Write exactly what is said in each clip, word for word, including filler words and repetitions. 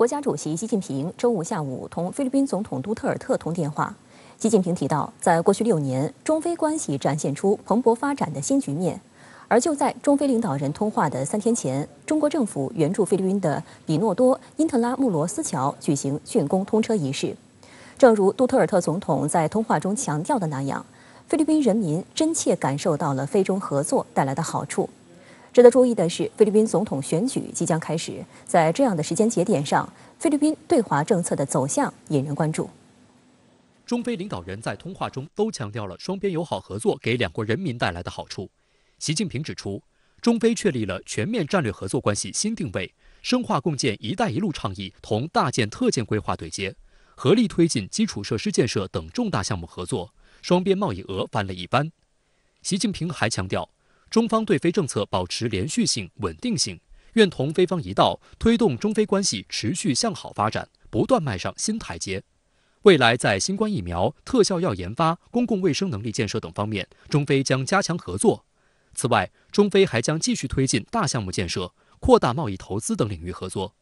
国家主席习近平周五下午同菲律宾总统杜特尔特通电话。习近平提到，在过去六年，中菲关系展现出蓬勃发展的新局面。而就在中菲领导人通话的三天前，中国政府援助菲律宾的比诺多因特拉穆罗斯桥举行竣工通车仪式。正如杜特尔特总统在通话中强调的那样，菲律宾人民真切感受到了菲中合作带来的好处。 值得注意的是，菲律宾总统选举即将开始，在这样的时间节点上，菲律宾对华政策的走向引人关注。中菲领导人在通话中都强调了双边友好合作给两国人民带来的好处。习近平指出，中菲确立了全面战略合作关系新定位，深化共建“一带一路”倡议同大建特建规划对接，合力推进基础设施建设等重大项目合作，双边贸易额翻了一番。习近平还强调， 中方对菲政策保持连续性、稳定性，愿同菲方一道推动中菲关系持续向好发展，不断迈上新台阶。未来在新冠疫苗、特效药研发、公共卫生能力建设等方面，中菲将加强合作。此外，中菲还将继续推进大项目建设、扩大贸易投资等领域合作。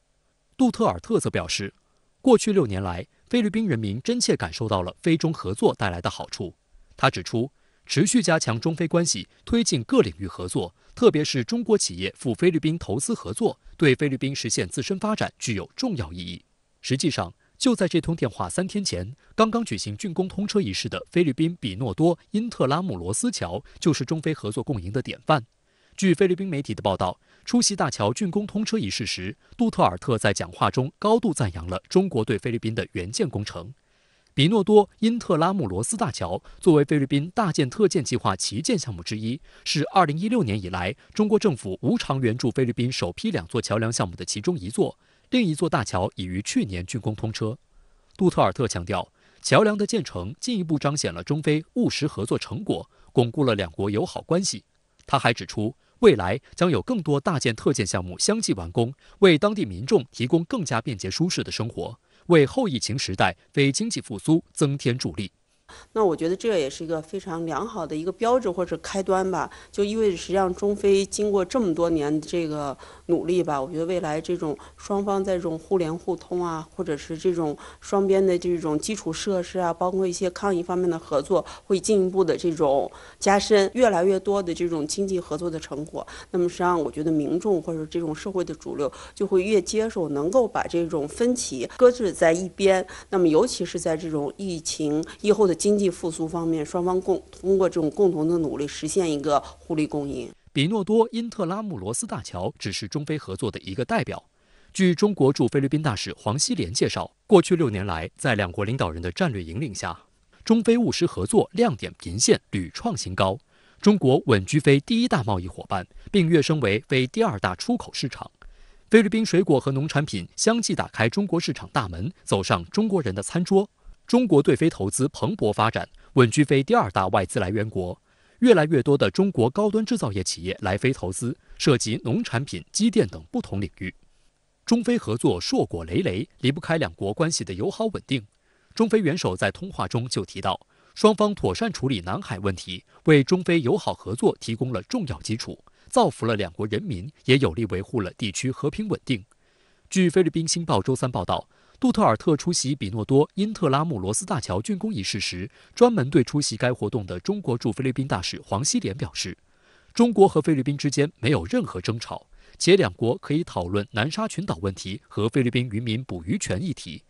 杜特尔特则表示，过去六年来，菲律宾人民真切感受到了菲中合作带来的好处。他指出， 持续加强中菲关系，推进各领域合作，特别是中国企业赴菲律宾投资合作，对菲律宾实现自身发展具有重要意义。实际上，就在这通电话三天前，刚刚举行竣工通车仪式的菲律宾比诺多因特拉穆罗斯桥就是中菲合作共赢的典范。据菲律宾媒体的报道，出席大桥竣工通车仪式时，杜特尔特在讲话中高度赞扬了中国对菲律宾的援建工程。 比诺多因特拉穆罗斯大桥作为菲律宾大建特建计划旗舰项目之一，是二零一六年以来中国政府无偿援助菲律宾首批两座桥梁项目的其中一座，另一座大桥已于去年竣工通车。杜特尔特强调，桥梁的建成进一步彰显了中菲务实合作成果，巩固了两国友好关系。他还指出，未来将有更多大建特建项目相继完工，为当地民众提供更加便捷舒适的生活， 为后疫情时代非经济复苏增添助力。那我觉得这也是一个非常良好的一个标志或者开端吧，就意味着实际上中非经过这么多年这个努力吧，我觉得未来这种双方在这种互联互通啊，或者是这种双边的这种基础设施啊，包括一些抗疫方面的合作，会进一步的这种加深，越来越多的这种经济合作的成果。那么实际上，我觉得民众或者这种社会的主流就会越接受，能够把这种分歧搁置在一边。那么尤其是在这种疫情疫后的 经济复苏方面，双方共通过这种共同的努力，实现一个互利共赢。比诺多因特拉穆罗斯大桥只是中非合作的一个代表。据中国驻菲律宾大使黄希濂介绍，过去六年来，在两国领导人的战略引领下，中非务实合作亮点频现，屡创新高。中国稳居非第一大贸易伙伴，并跃升为非第二大出口市场。菲律宾水果和农产品相继打开中国市场大门，走上中国人的餐桌。 中国对非投资蓬勃发展，稳居非第二大外资来源国。越来越多的中国高端制造业企业来非投资，涉及农产品、机电等不同领域。中非合作硕果累累，离不开两国关系的友好稳定。中非元首在通话中就提到，双方妥善处理南海问题，为中非友好合作提供了重要基础，造福了两国人民，也有力维护了地区和平稳定。据菲律宾《星报》周三报道， 杜特尔特出席比诺多因特拉穆罗斯大桥竣工仪式时，专门对出席该活动的中国驻菲律宾大使黄希濂表示，中国和菲律宾之间没有任何争吵，且两国可以讨论南沙群岛问题和菲律宾渔民捕鱼权议题。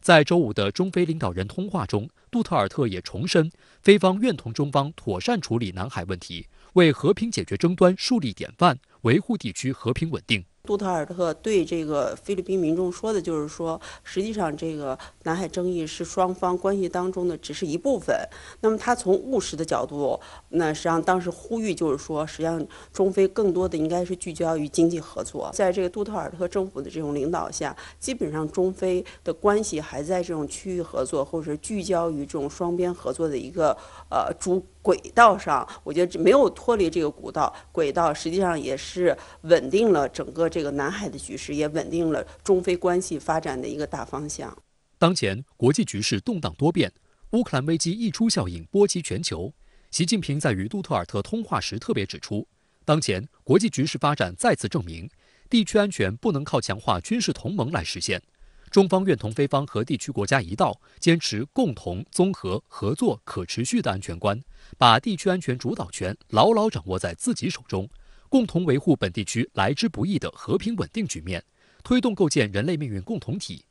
在周五的中菲领导人通话中，杜特尔特也重申，菲方愿同中方妥善处理南海问题，为和平解决争端树立典范，维护地区和平稳定。 杜特尔特对这个菲律宾民众说的就是说，实际上这个南海争议是双方关系当中的只是一部分。那么他从务实的角度，那实际上当时呼吁就是说，实际上中非更多的应该是聚焦于经济合作。在这个杜特尔特政府的这种领导下，基本上中非的关系还在这种区域合作或者是聚焦于这种双边合作的一个呃主 轨道上，我觉得没有脱离这个轨道，轨道实际上也是稳定了整个这个南海的局势，也稳定了中非关系发展的一个大方向。当前国际局势动荡多变，乌克兰危机溢出效应波及全球。习近平在与杜特尔特通话时特别指出，当前国际局势发展再次证明，地区安全不能靠强化军事同盟来实现。中方愿同非方和地区国家一道，坚持共同、综合、合作、可持续的安全观，把地区安全主导权牢牢掌握在自己手中，共同维护本地区来之不易的和平稳定局面，推动构建人类命运共同体。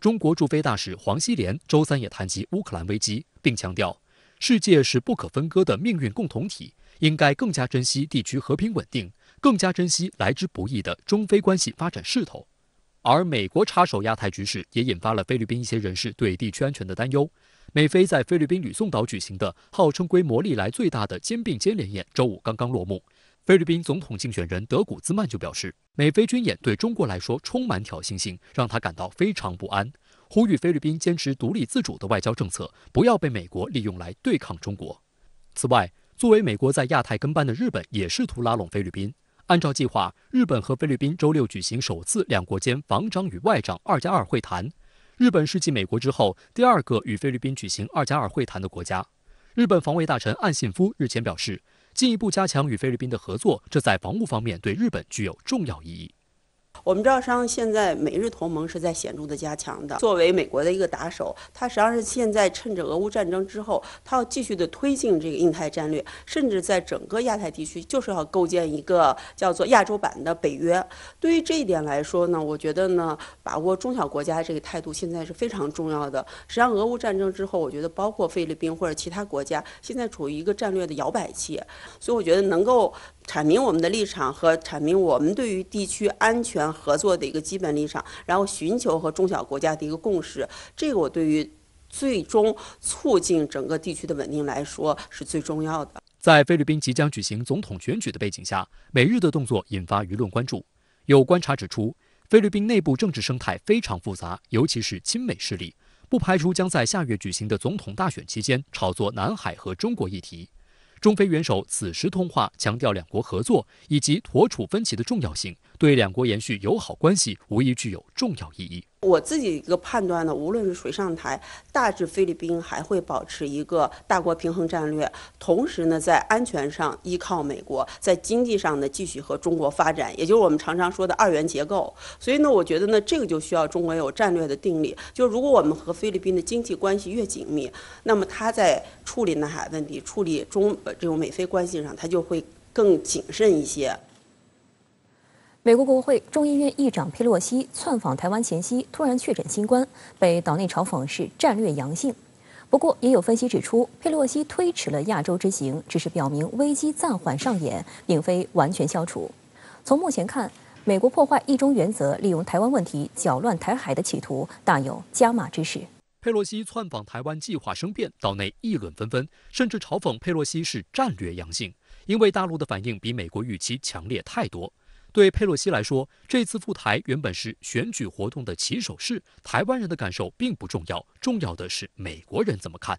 中国驻非大使黄希濂周三也谈及乌克兰危机，并强调，世界是不可分割的命运共同体，应该更加珍惜地区和平稳定，更加珍惜来之不易的中非关系发展势头。而美国插手亚太局势也引发了菲律宾一些人士对地区安全的担忧。美菲在菲律宾吕宋岛举行的号称规模历来最大的肩并肩联演周五刚刚落幕。菲律宾总统竞选人德古兹曼就表示，美菲军演对中国来说充满挑衅性，让他感到非常不安，呼吁菲律宾坚持独立自主的外交政策，不要被美国利用来对抗中国。此外，作为美国在亚太跟班的日本也试图拉拢菲律宾。按照计划，日本和菲律宾周六举行首次两国间防长与外长二加二会谈。日本是继美国之后第二个与菲律宾举行二加二会谈的国家。日本防卫大臣岸信夫日前表示，进一步加强与菲律宾的合作，这在防务方面对日本具有重要意义。我们知道，实际上现在美日同盟是在显著的加强的。作为美国的一个打手，它实际上是现在趁着俄乌战争之后，它要继续的推进这个印太战略，甚至在整个亚太地区就是要构建一个叫做亚洲版的北约。对于这一点来说呢，我觉得呢，把握中小国家这个态度现在是非常重要的。实际上，俄乌战争之后，我觉得包括菲律宾或者其他国家，现在处于一个战略的摇摆期，所以我觉得能够阐明我们的立场和阐明我们对于地区安全合作的一个基本立场，然后寻求和中小国家的一个共识，这个我对于最终促进整个地区的稳定来说是最重要的。在菲律宾即将举行总统选举的背景下，美日的动作引发舆论关注。有观察指出，菲律宾内部政治生态非常复杂，尤其是亲美势力，不排除将在下月举行的总统大选期间炒作南海和中国议题。中菲元首此时通话，强调两国合作以及妥处分歧的重要性，对两国延续友好关系无疑具有重要意义。我自己一个判断呢，无论是谁上台，大致菲律宾还会保持一个大国平衡战略，同时呢，在安全上依靠美国，在经济上呢继续和中国发展，也就是我们常常说的二元结构。所以呢，我觉得呢，这个就需要中国有战略的定力。就如果我们和菲律宾的经济关系越紧密，那么它在处理南海问题、处理中这种美菲关系上，它就会更谨慎一些。美国国会众议院议长佩洛西窜访台湾前夕突然确诊新冠，被岛内嘲讽是战略阳性。不过，也有分析指出，佩洛西推迟了亚洲之行，只是表明危机暂缓上演，并非完全消除。从目前看，美国破坏一中原则、利用台湾问题搅乱台海的企图大有加码之势。佩洛西窜访台湾计划生变，岛内议论纷纷，甚至嘲讽佩洛西是战略阳性，因为大陆的反应比美国预期强烈太多。对佩洛西来说，这次赴台原本是选举活动的起手式，台湾人的感受并不重要，重要的是美国人怎么看。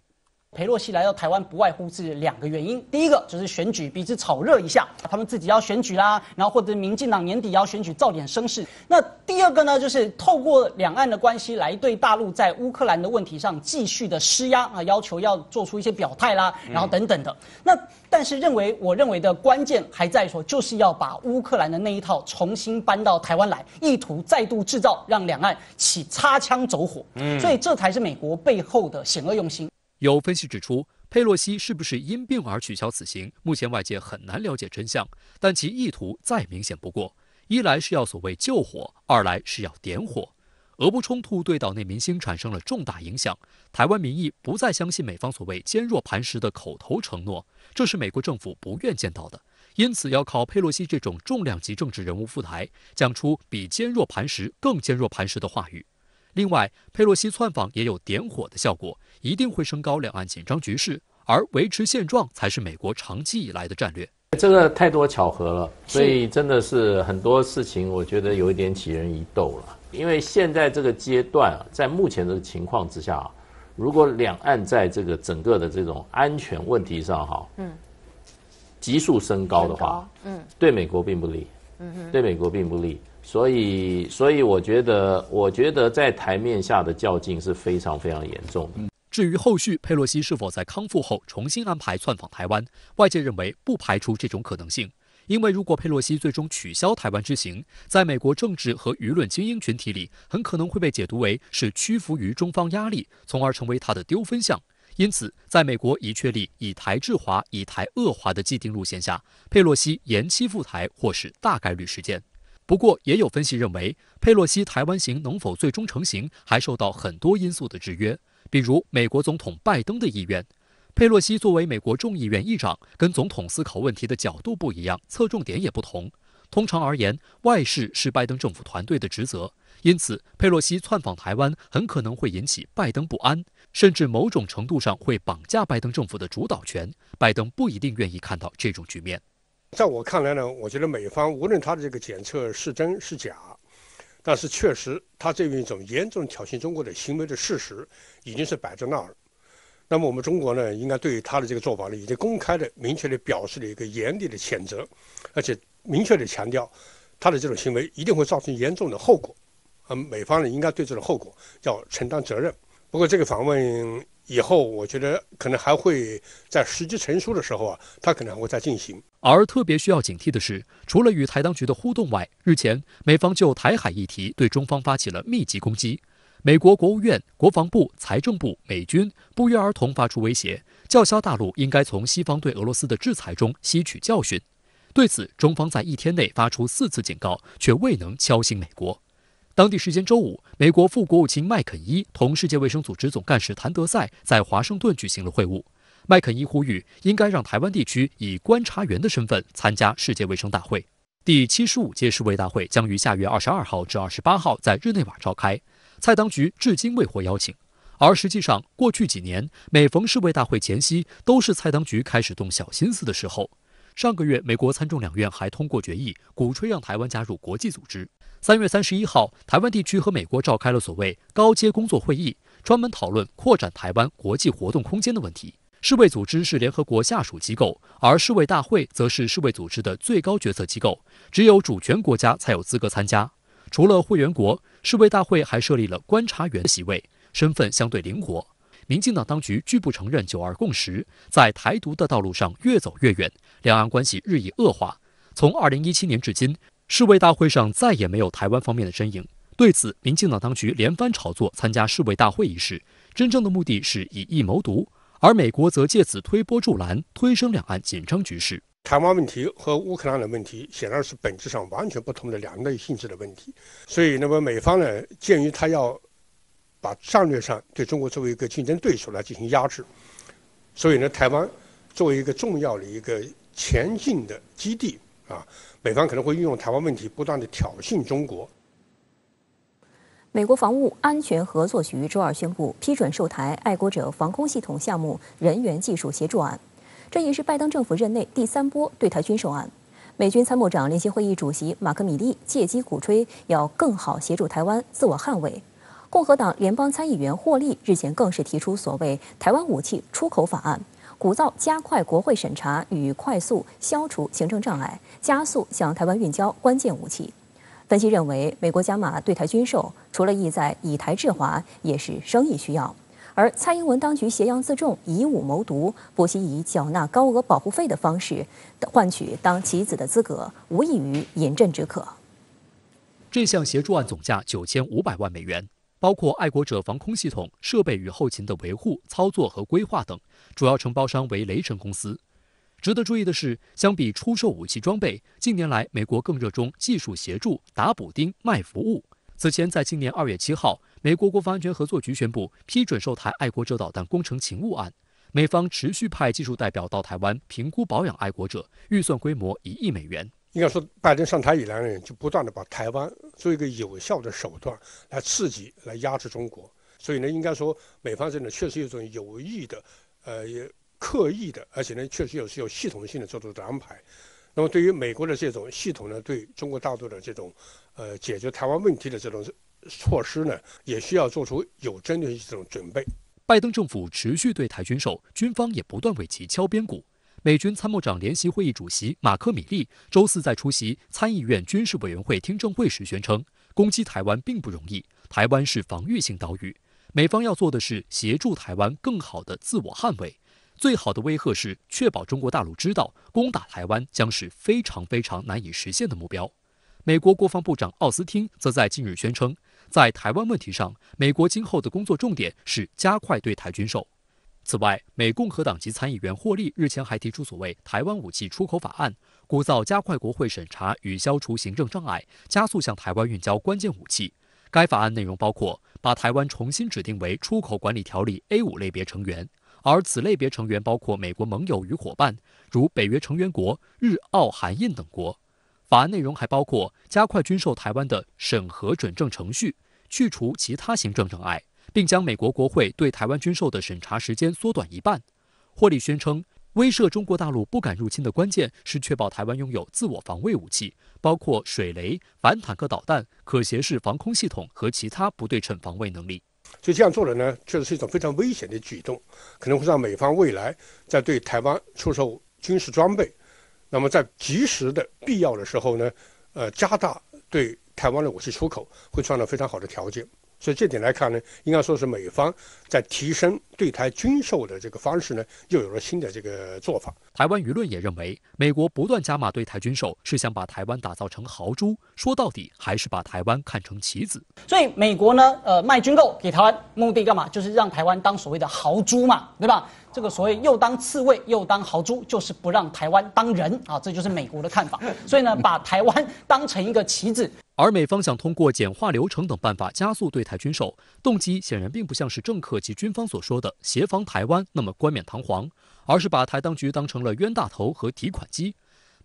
佩洛西来到台湾不外乎是两个原因，第一个就是选举鼻子炒热一下，他们自己要选举啦，然后或者民进党年底要选举，造点声势。那第二个呢，就是透过两岸的关系来对大陆在乌克兰的问题上继续的施压啊，要求要做出一些表态啦，然后等等的。那但是认为我认为的关键还在说，就是要把乌克兰的那一套重新搬到台湾来，意图再度制造让两岸起擦枪走火。嗯，所以这才是美国背后的险恶用心。有分析指出，佩洛西是不是因病而取消此行，目前外界很难了解真相，但其意图再明显不过，一来是要所谓救火，二来是要点火。俄乌冲突对岛内民心产生了重大影响，台湾民意不再相信美方所谓坚若磐石的口头承诺，这是美国政府不愿见到的，因此要靠佩洛西这种重量级政治人物赴台，讲出比坚若磐石更坚若磐石的话语。另外，佩洛西窜访也有点火的效果，一定会升高两岸紧张局势，而维持现状才是美国长期以来的战略。这个太多巧合了，所以真的是很多事情，我觉得有一点杞人疑窦了。因为现在这个阶段啊，在目前的情况之下啊，如果两岸在这个整个的这种安全问题上哈，嗯，急速升高的话，嗯，对美国并不利，嗯，对美国并不利。所以，所以我觉得，我觉得在台面下的较劲是非常非常严重的。至于后续佩洛西是否在康复后重新安排窜访台湾，外界认为不排除这种可能性，因为如果佩洛西最终取消台湾之行，在美国政治和舆论精英群体里，很可能会被解读为是屈服于中方压力，从而成为他的丢分项。因此，在美国已确立以台制华、以台遏华的既定路线下，佩洛西延期赴台或是大概率事件。 不过，也有分析认为，佩洛西台湾行能否最终成行，还受到很多因素的制约，比如美国总统拜登的意愿。佩洛西作为美国众议院议长，跟总统思考问题的角度不一样，侧重点也不同。通常而言，外事是拜登政府团队的职责，因此佩洛西窜访台湾很可能会引起拜登不安，甚至某种程度上会绑架拜登政府的主导权。拜登不一定愿意看到这种局面。 在我看来呢，我觉得美方无论他的这个检测是真是假，但是确实他这一种严重挑衅中国的行为的事实已经是摆在那儿。那么我们中国呢，应该对于他的这个做法呢，已经公开的、明确的表示了一个严厉的谴责，而且明确的强调他的这种行为一定会造成严重的后果。嗯，美方呢应该对这种后果要承担责任。不过这个访问以后，我觉得可能还会在时机成熟的时候啊，他可能还会再进行。 而特别需要警惕的是，除了与台当局的互动外，日前美方就台海议题对中方发起了密集攻击。美国国务院、国防部、财政部、美军不约而同发出威胁，叫嚣大陆应该从西方对俄罗斯的制裁中吸取教训。对此，中方在一天内发出四次警告，却未能敲醒美国。当地时间周五，美国副国务卿麦肯伊同世界卫生组织总干事谭德赛在华盛顿举行了会晤。 麦肯伊呼吁，应该让台湾地区以观察员的身份参加世界卫生大会。第七十五届世卫大会将于下月二十二号至二十八号在日内瓦召开，蔡当局至今未获邀请。而实际上，过去几年每逢世卫大会前夕，都是蔡当局开始动小心思的时候。上个月，美国参众两院还通过决议，鼓吹让台湾加入国际组织。三月三十一号，台湾地区和美国召开了所谓高阶工作会议，专门讨论扩展台湾国际活动空间的问题。 世卫组织是联合国下属机构，而世卫大会则是世卫组织的最高决策机构，只有主权国家才有资格参加。除了会员国，世卫大会还设立了观察员席位，身份相对灵活。民进党当局拒不承认九二共识，在台独的道路上越走越远，两岸关系日益恶化。从二零一七年至今，世卫大会上再也没有台湾方面的身影。对此，民进党当局连番炒作参加世卫大会一事，真正的目的是以疫谋独。 而美国则借此推波助澜，推升两岸紧张局势。台湾问题和乌克兰的问题显然是本质上完全不同的两类性质的问题。所以，那么美方呢，鉴于他要把战略上对中国作为一个竞争对手来进行压制，所以呢，台湾作为一个重要的一个前进的基地啊，美方可能会运用台湾问题不断的挑衅中国。 美国防务安全合作局周二宣布批准售台爱国者防空系统项目人员技术协助案，这也是拜登政府任内第三波对台军售案。美军参谋长联席会议主席马克·米利借机鼓吹要更好协助台湾自我捍卫。共和党联邦参议员霍利日前更是提出所谓“台湾武器出口法案”，鼓噪加快国会审查与快速消除行政障碍，加速向台湾运交关键武器。 分析认为，美国加码对台军售，除了意在以台制华，也是生意需要。而蔡英文当局挟洋自重，以武谋独，不惜以缴纳高额保护费的方式换取当棋子的资格，无异于饮鸩止渴。这项协助案总价九千五百万美元，包括爱国者防空系统设备与后勤的维护、操作和规划等，主要承包商为雷神公司。 值得注意的是，相比出售武器装备，近年来美国更热衷技术协助、打补丁、卖服务。此前，在今年二月七号，美国国防安全合作局宣布批准售台爱国者导弹工程勤务案。美方持续派技术代表到台湾评估保养爱国者，预算规模一亿美元。应该说，拜登上台以来呢，就不断的把台湾做一个有效的手段来刺激、来压制中国。所以呢，应该说，美方这呢确实有一种有意的，呃。 刻意的，而且呢，确实有是有系统性的做出的安排。那么，对于美国的这种系统呢，对中国大陆的这种，呃，解决台湾问题的这种措施呢，也需要做出有针对性这种准备。拜登政府持续对台军售，军方也不断为其敲边鼓。美军参谋长联席会议主席马克·米利周四在出席参议院军事委员会听证会时宣称，攻击台湾并不容易，台湾是防御性岛屿，美方要做的是协助台湾更好地自我捍卫。最好的威吓是确保中国大陆知道，攻打台湾将是非常非常难以实现的目标。美国国防部长奥斯汀则在近日宣称，在台湾问题上，美国今后的工作重点是加快对台军售。此外，美共和党籍参议员霍利日前还提出所谓“台湾武器出口法案”，鼓噪加快国会审查与消除行政障碍，加速向台湾运交关键武器。该法案内容包括把台湾重新指定为出口管理条例 A 五 类别成员，而此类别成员包括美国盟友与伙伴，如北约成员国、日、澳、韩、印等国。法案内容还包括加快军售台湾的审核准证程序，去除其他行政障碍，并将美国国会对台湾军售的审查时间缩短一半。霍利宣称，威慑中国大陆不敢入侵的关键是确保台湾拥有自我防卫武器，包括水雷、反坦克导弹、可携式防空系统和其他不对称防卫能力。所以这样做的呢，确实是一种非常危险的举动，可能会让美方未来在对台湾出售军事装备，那么在及时的必要的时候呢，呃，加大对台湾的武器出口，会创造非常好的条件。所以这点来看呢，应该说是美方在提升对台军售的这个方式呢，又有了新的这个做法。台湾舆论也认为，美国不断加码对台军售，是想把台湾打造成豪猪，说到底还是把台湾看成棋子。所以美国呢，呃，卖军购给台湾，目的干嘛？就是让台湾当所谓的豪猪嘛，对吧？这个所谓又当刺猬又当豪猪，就是不让台湾当人啊，这就是美国的看法。所以呢，把台湾当成一个棋子。而美方想通过简化流程等办法加速对台军售，动机显然并不像是政客及军方所说的协防台湾那么冠冕堂皇，而是把台当局当成了冤大头和提款机。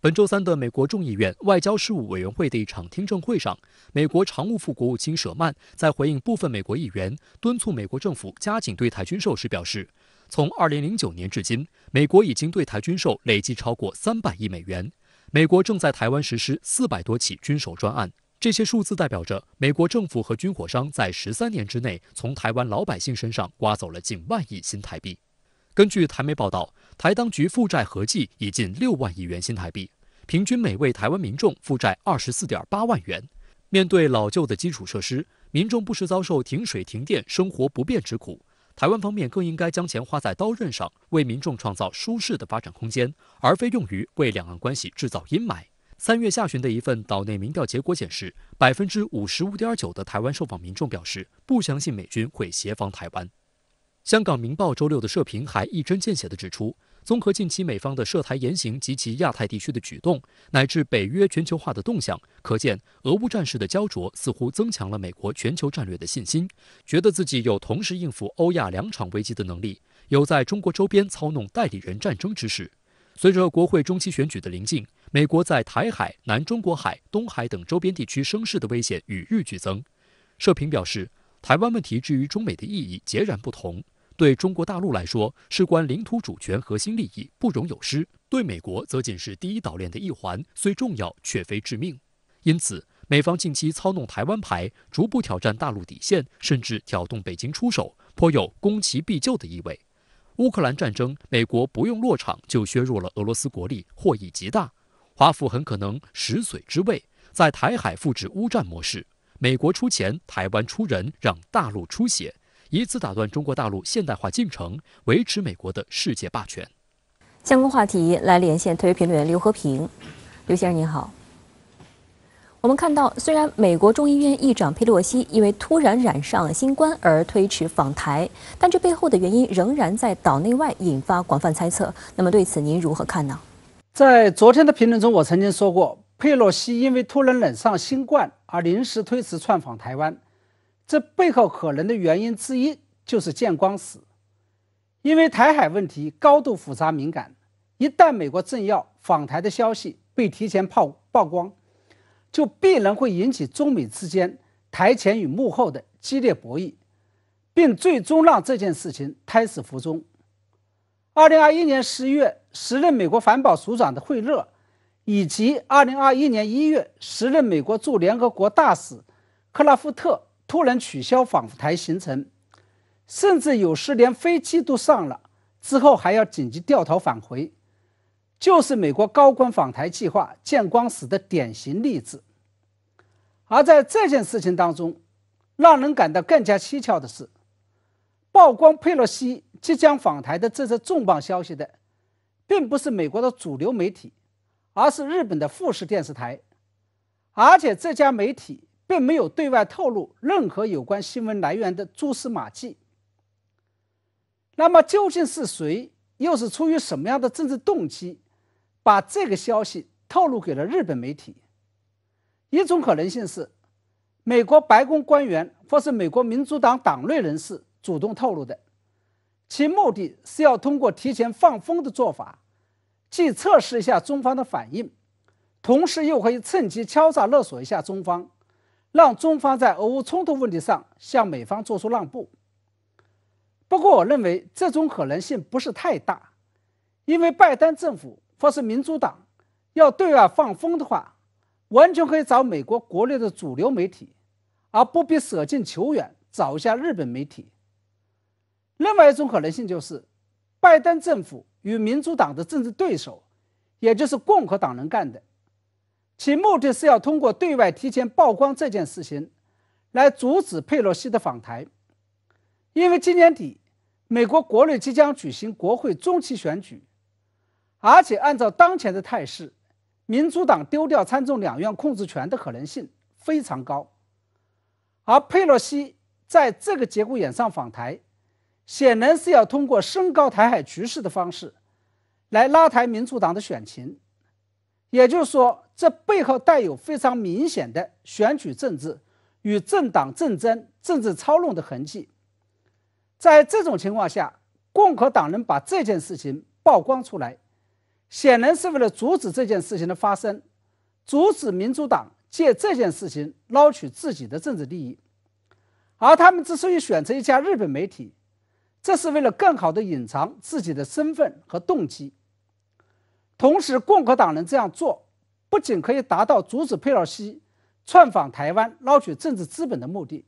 本周三的美国众议院外交事务委员会的一场听证会上，美国常务副国务卿舍曼在回应部分美国议员敦促美国政府加紧对台军售时表示，从二零零九年至今，美国已经对台军售累计超过三百亿美元，美国正在台湾实施四百多起军售专案。这些数字代表着美国政府和军火商在十三年之内从台湾老百姓身上刮走了近万亿新台币。根据台媒报道，台当局负债合计已近六万亿元新台币，平均每位台湾民众负债 二十四点八万元。面对老旧的基础设施，民众不时遭受停水停电、生活不便之苦。台湾方面更应该将钱花在刀刃上，为民众创造舒适的发展空间，而非用于为两岸关系制造阴霾。三月下旬的一份岛内民调结果显示，百分之五十五点九的台湾受访民众表示不相信美军会协防台湾。香港《明报》周六的社评还一针见血地指出，综合近期美方的涉台言行及其亚太地区的举动，乃至北约全球化的动向，可见俄乌战事的焦灼似乎增强了美国全球战略的信心，觉得自己有同时应付欧亚两场危机的能力，有在中国周边操弄代理人战争之势。随着国会中期选举的临近，美国在台海、南中国海、东海等周边地区声势的危险与日俱增。社评表示，台湾问题至于中美的意义截然不同，对中国大陆来说事关领土主权核心利益，不容有失；对美国则仅是第一岛链的一环，虽重要却非致命。因此，美方近期操弄台湾牌，逐步挑战大陆底线，甚至挑动北京出手，颇有攻其必救的意味。乌克兰战争，美国不用落场就削弱了俄罗斯国力，获益极大。华府很可能食髓知味，在台海复制乌战模式，美国出钱，台湾出人，让大陆出血，以此打断中国大陆现代化进程，维持美国的世界霸权。相关话题来连线特约评论员刘和平，刘先生您好。我们看到，虽然美国众议院议长佩洛西因为突然染上新冠而推迟访台，但这背后的原因仍然在岛内外引发广泛猜测。那么对此您如何看呢？在昨天的评论中，我曾经说过，佩洛西因为突然染上新冠而临时推迟窜访台湾，这背后可能的原因之一就是见光死。因为台海问题高度复杂敏感，一旦美国政要访台的消息被提前曝光，就必然会引起中美之间台前与幕后的激烈博弈，并最终让这件事情胎死腹中。二零二一年十一月，时任美国环保署长的惠勒，以及二零二一年一月时任美国驻联合国大使克拉夫特突然取消访台行程，甚至有时连飞机都上了，之后还要紧急掉头返回，就是美国高官访台计划见光死的典型例子。而在这件事情当中，让人感到更加蹊跷的是，曝光佩洛西即将访台的这则重磅消息的，并不是美国的主流媒体，而是日本的富士电视台，而且这家媒体并没有对外透露任何有关新闻来源的蛛丝马迹。那么究竟是谁，又是出于什么样的政治动机，把这个消息透露给了日本媒体？一种可能性是，美国白宫官员或是美国民主党党内人士主动透露的，其目的是要通过提前放风的做法，既测试一下中方的反应，同时又可以趁机敲诈勒索一下中方，让中方在俄乌冲突问题上向美方做出让步。不过我认为这种可能性不是太大，因为拜登政府或是民主党要对外放风的话，完全可以找美国国内的主流媒体，而不必舍近求远找一下日本媒体。另外一种可能性就是，拜登政府与民主党的政治对手，也就是共和党人干的，其目的是要通过对外提前曝光这件事情，来阻止佩洛西的访台。因为今年底，美国国内即将举行国会中期选举，而且按照当前的态势，民主党丢掉参众两院控制权的可能性非常高，而佩洛西在这个节骨眼上访台，显然是要通过升高台海局势的方式来拉抬民主党的选情，也就是说，这背后带有非常明显的选举政治与政党政争、政治操弄的痕迹。在这种情况下，共和党人把这件事情曝光出来，显然是为了阻止这件事情的发生，阻止民主党借这件事情捞取自己的政治利益。而他们之所以选择一家日本媒体，这是为了更好地隐藏自己的身份和动机。同时，共和党人这样做，不仅可以达到阻止佩洛西窜访台湾捞取政治资本的目的，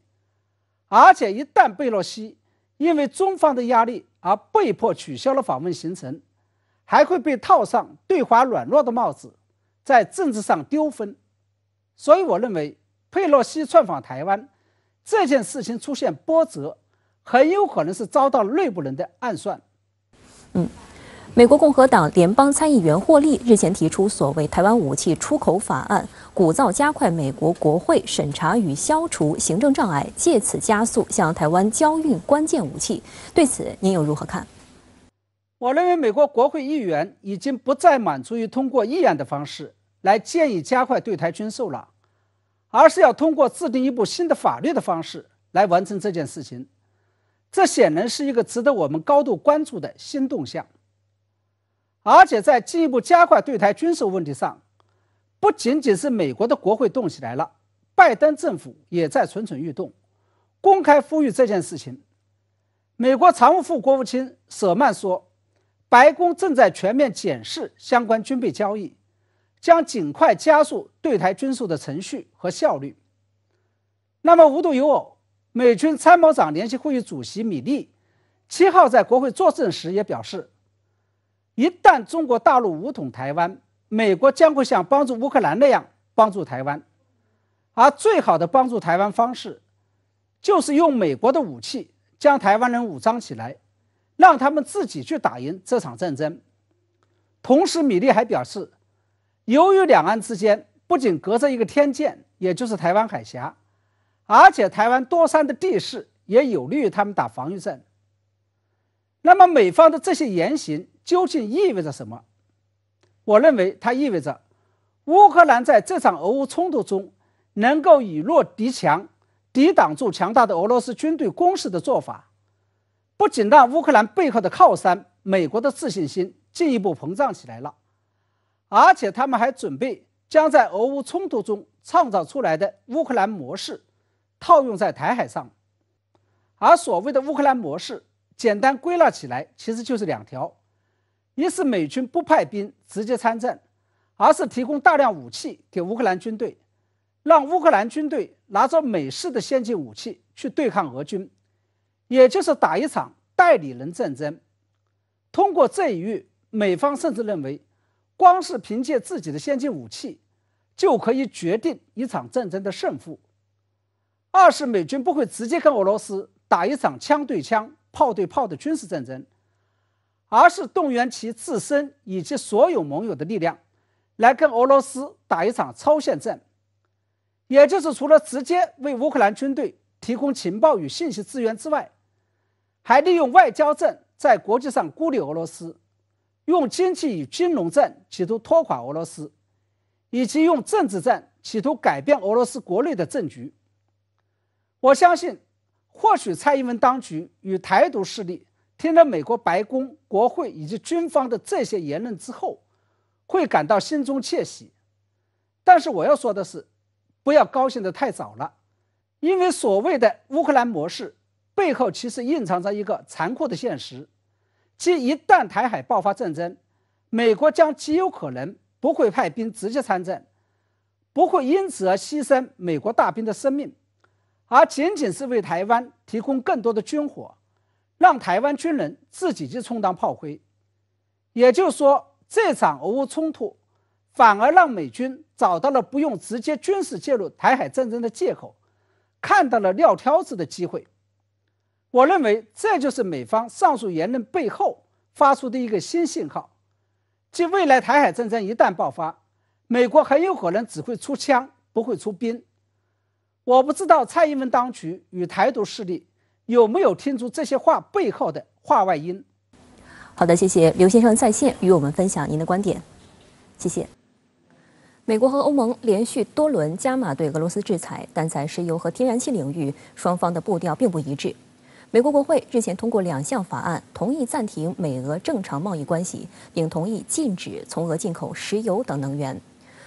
而且一旦佩洛西因为中方的压力而被迫取消了访问行程，还会被套上对华软弱的帽子，在政治上丢分。所以我认为，佩洛西窜访台湾这件事情出现波折，很有可能是遭到内部人的暗算。嗯，美国共和党联邦参议员霍利日前提出所谓台湾武器出口法案，鼓噪加快美国国会审查与消除行政障碍，借此加速向台湾交运关键武器。对此，您又如何看？我认为美国国会议员已经不再满足于通过议案的方式来建议加快对台军售了，而是要通过制定一部新的法律的方式来完成这件事情。这显然是一个值得我们高度关注的新动向，而且在进一步加快对台军售问题上，不仅仅是美国的国会动起来了，拜登政府也在蠢蠢欲动，公开呼吁这件事情。美国常务副国务卿舍曼说，白宫正在全面检视相关军备交易，将尽快加速对台军售的程序和效率。那么无独有偶，美军参谋长联席会议主席米利七号在国会作证时也表示，一旦中国大陆武统台湾，美国将会像帮助乌克兰那样帮助台湾，而最好的帮助台湾方式就是用美国的武器将台湾人武装起来，让他们自己去打赢这场战争。同时米利还表示，由于两岸之间不仅隔着一个天堑，也就是台湾海峡，而且台湾多山的地势也有利于他们打防御战。那么美方的这些言行究竟意味着什么？我认为它意味着乌克兰在这场俄乌冲突中能够以弱敌强，抵挡住强大的俄罗斯军队攻势的做法，不仅让乌克兰背后的靠山美国的自信心进一步膨胀起来了，而且他们还准备将在俄乌冲突中创造出来的乌克兰模式套用在台海上。而所谓的乌克兰模式，简单归纳起来其实就是两条：一是美军不派兵直接参战，而是提供大量武器给乌克兰军队，让乌克兰军队拿着美式的先进武器去对抗俄军，也就是打一场代理人战争。通过这一役，美方甚至认为光是凭借自己的先进武器就可以决定一场战争的胜负。二是美军不会直接跟俄罗斯打一场枪对枪、炮对炮的军事战争，而是动员其自身以及所有盟友的力量，来跟俄罗斯打一场超限战。也就是除了直接为乌克兰军队提供情报与信息资源之外，还利用外交战在国际上孤立俄罗斯，用经济与金融战企图拖垮俄罗斯，以及用政治战企图改变俄罗斯国内的政局。我相信，或许蔡英文当局与台独势力听了美国白宫、国会以及军方的这些言论之后，会感到心中窃喜。但是我要说的是，不要高兴得太早了，因为所谓的乌克兰模式背后其实隐藏着一个残酷的现实，即一旦台海爆发战争，美国将极有可能不会派兵直接参战，不会因此而牺牲美国大兵的生命，而仅仅是为台湾提供更多的军火，让台湾军人自己去充当炮灰。也就是说，这场俄乌冲突反而让美军找到了不用直接军事介入台海战争的借口，看到了撂挑子的机会。我认为这就是美方上述言论背后发出的一个新信号，即未来台海战争一旦爆发，美国很有可能只会出枪，不会出兵。我不知道蔡英文当局与台独势力有没有听出这些话背后的话外音。好的，谢谢刘先生在线与我们分享您的观点，谢谢。美国和欧盟连续多轮加码对俄罗斯制裁，但在石油和天然气领域，双方的步调并不一致。美国国会日前通过两项法案，同意暂停美俄正常贸易关系，并同意禁止从俄进口石油等能源。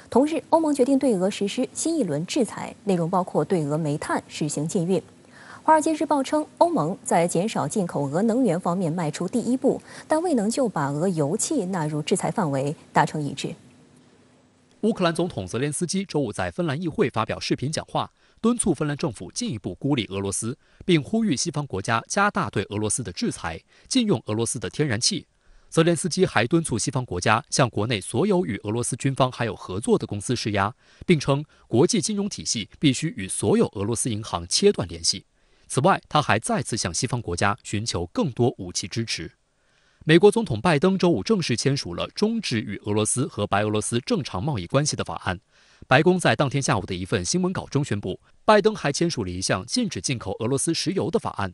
同日，欧盟决定对俄实施新一轮制裁，内容包括对俄煤炭实行禁运。《华尔街日报》称，欧盟在减少进口俄能源方面迈出第一步，但未能就把俄油气纳入制裁范围达成一致。乌克兰总统泽连斯基周五在芬兰议会发表视频讲话，敦促芬兰政府进一步孤立俄罗斯，并呼吁西方国家加大对俄罗斯的制裁，禁用俄罗斯的天然气。泽连斯基还敦促西方国家向国内所有与俄罗斯军方还有合作的公司施压，并称国际金融体系必须与所有俄罗斯银行切断联系。此外，他还再次向西方国家寻求更多武器支持。美国总统拜登周五正式签署了终止与俄罗斯和白俄罗斯正常贸易关系的法案。白宫在当天下午的一份新闻稿中宣布，拜登还签署了一项禁止进口俄罗斯石油的法案。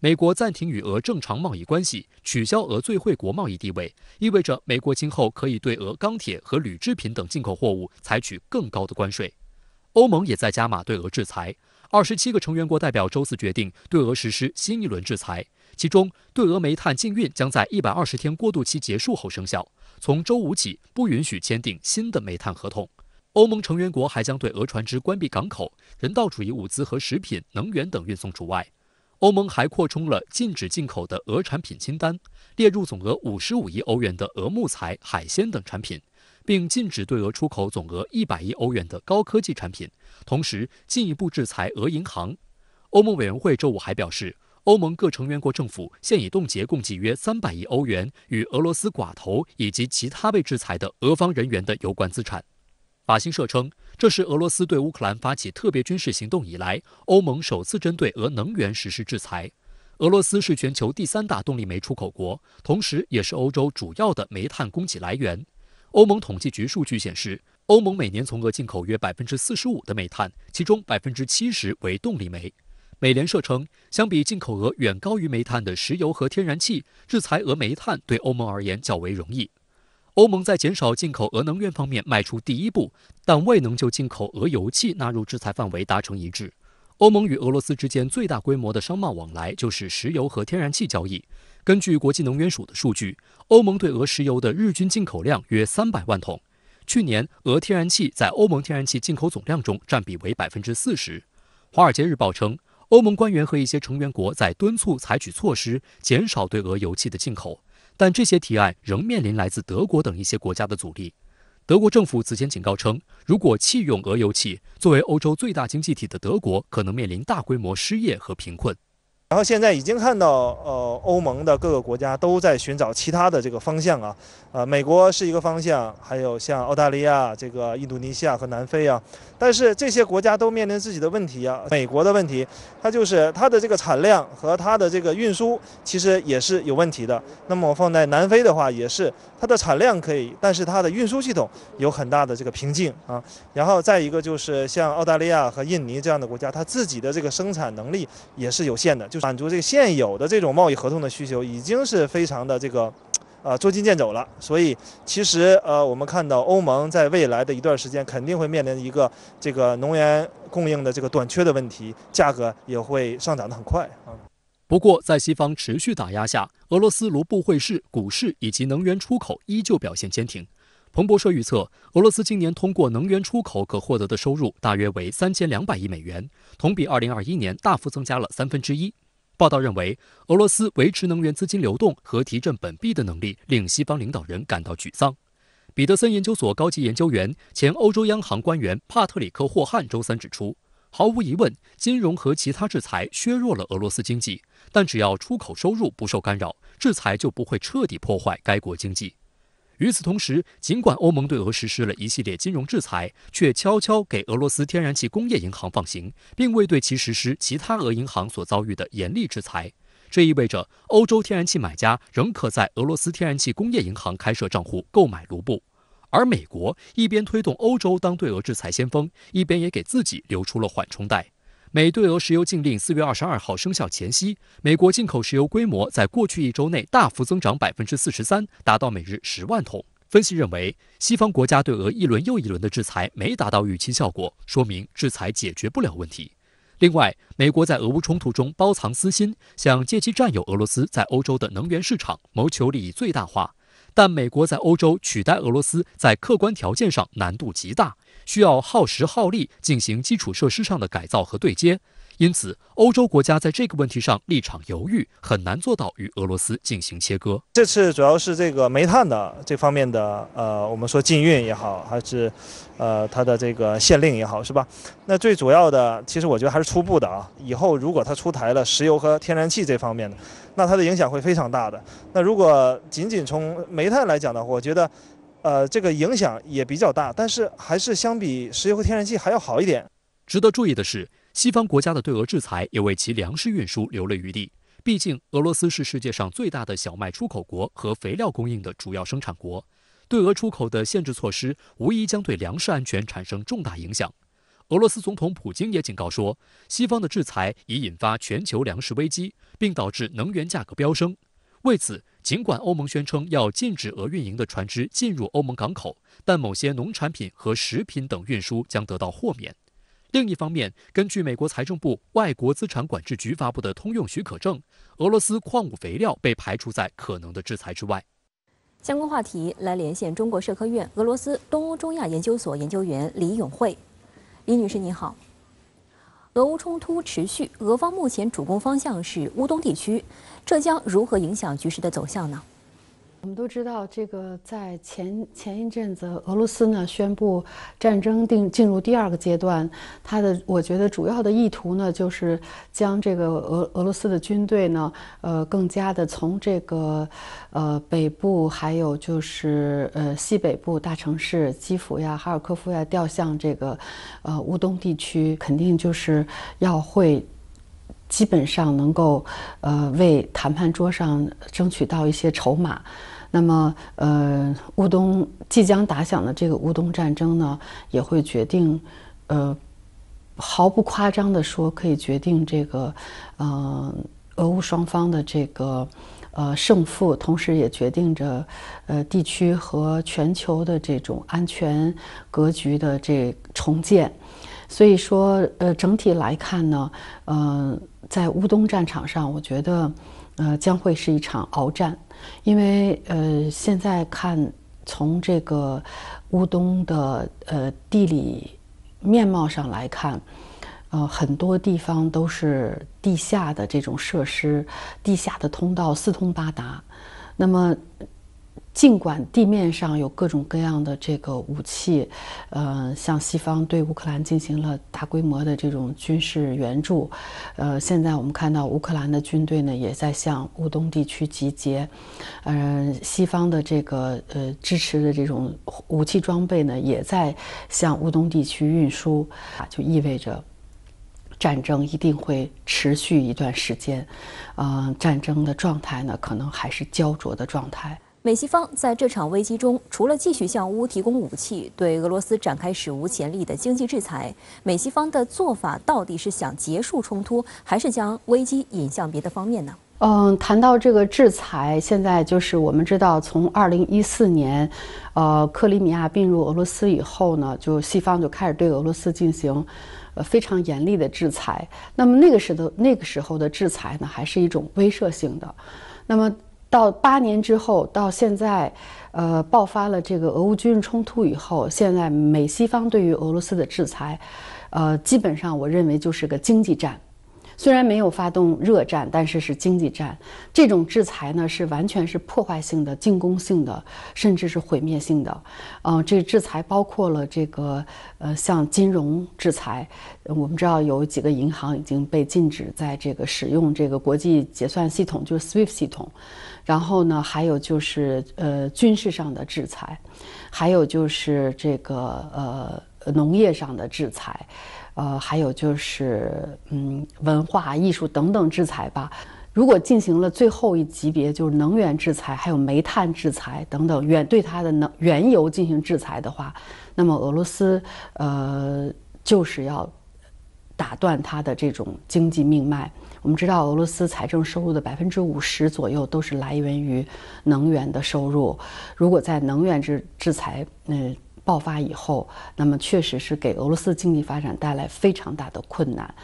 美国暂停与俄正常贸易关系，取消俄最惠国贸易地位，意味着美国今后可以对俄钢铁和铝制品等进口货物采取更高的关税。欧盟也在加码对俄制裁，二十七个成员国代表周四决定对俄实施新一轮制裁，其中对俄煤炭禁运将在一百二十天过渡期结束后生效，从周五起不允许签订新的煤炭合同。欧盟成员国还将对俄船只关闭港口，人道主义物资和食品、能源等运送除外。欧盟还扩充了禁止进口的俄产品清单，列入总额五十五亿欧元的俄木材、海鲜等产品，并禁止对俄出口总额一百亿欧元的高科技产品，同时进一步制裁俄银行。欧盟委员会周五还表示，欧盟各成员国政府现已冻结共计约三百亿欧元与俄罗斯寡头以及其他被制裁的俄方人员的有关资产。法新社称，这是俄罗斯对乌克兰发起特别军事行动以来，欧盟首次针对俄能源实施制裁。俄罗斯是全球第三大动力煤出口国，同时也是欧洲主要的煤炭供给来源。欧盟统计局数据显示，欧盟每年从俄进口约 百分之四十五 的煤炭，其中 百分之七十 为动力煤。美联社称，相比进口额远高于煤炭的石油和天然气，制裁俄煤炭对欧盟而言较为容易。欧盟在减少进口俄能源方面迈出第一步，但未能就进口俄油气纳入制裁范围达成一致。欧盟与俄罗斯之间最大规模的商贸往来就是石油和天然气交易。根据国际能源署的数据，欧盟对俄石油的日均进口量约三百万桶。去年，俄天然气在欧盟天然气进口总量中占比为 百分之四十。 华尔街日报称，欧盟官员和一些成员国在敦促采取措施减少对俄油气的进口，但这些提案仍面临来自德国等一些国家的阻力。德国政府此前警告称，如果弃用俄油气，作为欧洲最大经济体的德国可能面临大规模失业和贫困。然后现在已经看到，呃，欧盟的各个国家都在寻找其他的这个方向啊，呃，美国是一个方向，还有像澳大利亚、这个印度尼西亚和南非啊，但是这些国家都面临自己的问题啊。美国的问题，它就是它的这个产量和它的这个运输其实也是有问题的。那么放在南非的话，也是它的产量可以，但是它的运输系统有很大的这个瓶颈啊。然后再一个就是像澳大利亚和印尼这样的国家，它自己的这个生产能力也是有限的，就。 满足这个现有的这种贸易合同的需求，已经是非常的这个，呃，捉襟见肘了。所以，其实呃，我们看到欧盟在未来的一段时间肯定会面临一个这个能源供应的这个短缺的问题，价格也会上涨得很快啊。不过，在西方持续打压下，俄罗斯卢布汇市、股市以及能源出口依旧表现坚挺。 彭博社预测，俄罗斯今年通过能源出口可获得的收入大约为三千两百亿美元，同比二零二一年大幅增加了三分之一。报道认为，俄罗斯维持能源资金流动和提振本币的能力令西方领导人感到沮丧。彼得森研究所高级研究员、前欧洲央行官员帕特里克·霍汉周三指出，毫无疑问，金融和其他制裁削弱了俄罗斯经济，但只要出口收入不受干扰，制裁就不会彻底破坏该国经济。 与此同时，尽管欧盟对俄实施了一系列金融制裁，却悄悄给俄罗斯天然气工业银行放行，并未对其实施其他俄银行所遭遇的严厉制裁。这意味着，欧洲天然气买家仍可在俄罗斯天然气工业银行开设账户购买卢布。而美国一边推动欧洲当对俄制裁先锋，一边也给自己留出了缓冲带。美对俄石油禁令四月二十二号生效前夕，美国进口石油规模在过去一周内大幅增长百分之四十三，达到每日十万桶。分析认为，西方国家对俄一轮又一轮的制裁没达到预期效果，说明制裁解决不了问题。另外，美国在俄乌冲突中包藏私心，想借机占有俄罗斯在欧洲的能源市场，谋求利益最大化。 但美国在欧洲取代俄罗斯在客观条件上难度极大，需要耗时耗力进行基础设施上的改造和对接，因此欧洲国家在这个问题上立场犹豫，很难做到与俄罗斯进行切割。这次主要是这个煤炭的这方面的，呃，我们说禁运也好，还是呃它的这个限令也好，是吧？那最主要的，其实我觉得还是初步的啊。以后如果它出台了石油和天然气这方面的，那它的影响会非常大的。那如果仅仅从煤 煤炭来讲的话，我觉得，呃，这个影响也比较大，但是还是相比石油和天然气还要好一点。值得注意的是，西方国家的对俄制裁也为其粮食运输留了余地。毕竟，俄罗斯是世界上最大的小麦出口国和肥料供应的主要生产国，对俄出口的限制措施无疑将对粮食安全产生重大影响。俄罗斯总统普京也警告说，西方的制裁已引发全球粮食危机，并导致能源价格飙升。 为此，尽管欧盟宣称要禁止俄运营的船只进入欧盟港口，但某些农产品和食品等运输将得到豁免。另一方面，根据美国财政部外国资产管制局发布的通用许可证，俄罗斯矿物肥料被排除在可能的制裁之外。相关话题来连线中国社科院俄罗斯东欧中亚研究所研究员李永慧。李女士，你好。 俄乌冲突持续，俄方目前主攻方向是乌东地区，这将如何影响局势的走向呢？我们都知道，这个在前前一阵子，俄罗斯呢宣布战争定进入第二个阶段，它的我觉得主要的意图呢，就是将这个俄俄罗斯的军队呢，呃，更加的从这个呃北部，还有就是呃西北部大城市基辅呀、哈尔科夫呀，调向这个呃乌东地区，肯定就是要会。 基本上能够，呃，为谈判桌上争取到一些筹码。那么，呃，乌东即将打响的这个乌东战争呢，也会决定，呃，毫不夸张地说，可以决定这个，呃，俄乌双方的这个，呃，胜负，同时也决定着，呃，地区和全球的这种安全格局的这重建。 所以说，呃，整体来看呢，呃，在乌东战场上，我觉得，呃，将会是一场鏖战，因为呃，现在看从这个乌东的呃地理面貌上来看，呃，很多地方都是地下的这种设施，地下的通道四通八达，那么。尽管地面上有各种各样的这个武器，呃，像西方对乌克兰进行了大规模的这种军事援助，呃，现在我们看到乌克兰的军队呢也在向乌东地区集结，呃，西方的这个呃支持的这种武器装备呢也在向乌东地区运输，啊，就意味着战争一定会持续一段时间，呃，战争的状态呢可能还是焦灼的状态。 美西方在这场危机中，除了继续向乌提供武器，对俄罗斯展开史无前例的经济制裁，美西方的做法到底是想结束冲突，还是将危机引向别的方面呢？ 嗯，谈到这个制裁，现在就是我们知道，从二零一四年，呃，克里米亚并入俄罗斯以后呢，就西方就开始对俄罗斯进行，呃，非常严厉的制裁。那么那个时的那个时候的制裁呢，还是一种威慑性的。那么 到八年之后，到现在，呃，爆发了这个俄乌军事冲突以后，现在美西方对于俄罗斯的制裁，呃，基本上我认为就是个经济战。虽然没有发动热战，但是是经济战。这种制裁呢，是完全是破坏性的、进攻性的，甚至是毁灭性的。嗯、呃，这制裁包括了这个呃，像金融制裁。 我们知道有几个银行已经被禁止在这个使用这个国际结算系统，就是 S W I F T 系统。然后呢，还有就是呃军事上的制裁，还有就是这个呃农业上的制裁，呃还有就是嗯文化艺术等等制裁吧。如果进行了最后一级别，就是能源制裁，还有煤炭制裁等等，原对它的能原油进行制裁的话，那么俄罗斯呃就是要 打断它的这种经济命脉。我们知道，俄罗斯财政收入的百分之五十左右都是来源于能源的收入。如果在能源制制裁嗯、呃、爆发以后，那么确实是给俄罗斯经济发展带来非常大的困难。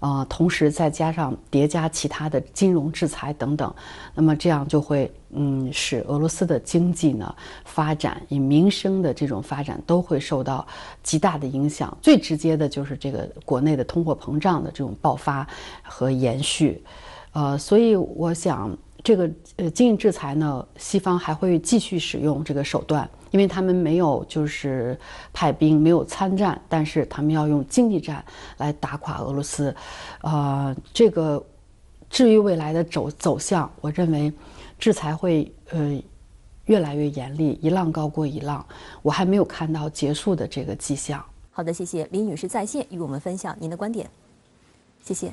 呃，同时再加上叠加其他的金融制裁等等，那么这样就会嗯使俄罗斯的经济呢发展以民生的这种发展都会受到 极大的影响，最直接的就是这个国内的通货膨胀的这种爆发和延续，呃，所以我想这个呃经济制裁呢，西方还会继续使用这个手段，因为他们没有就是派兵，没有参战，但是他们要用经济战来打垮俄罗斯，呃，这个至于未来的走走向，我认为制裁会呃 越来越严厉，一浪高过一浪，我还没有看到结束的这个迹象。好的，谢谢林女士在线与我们分享您的观点，谢谢。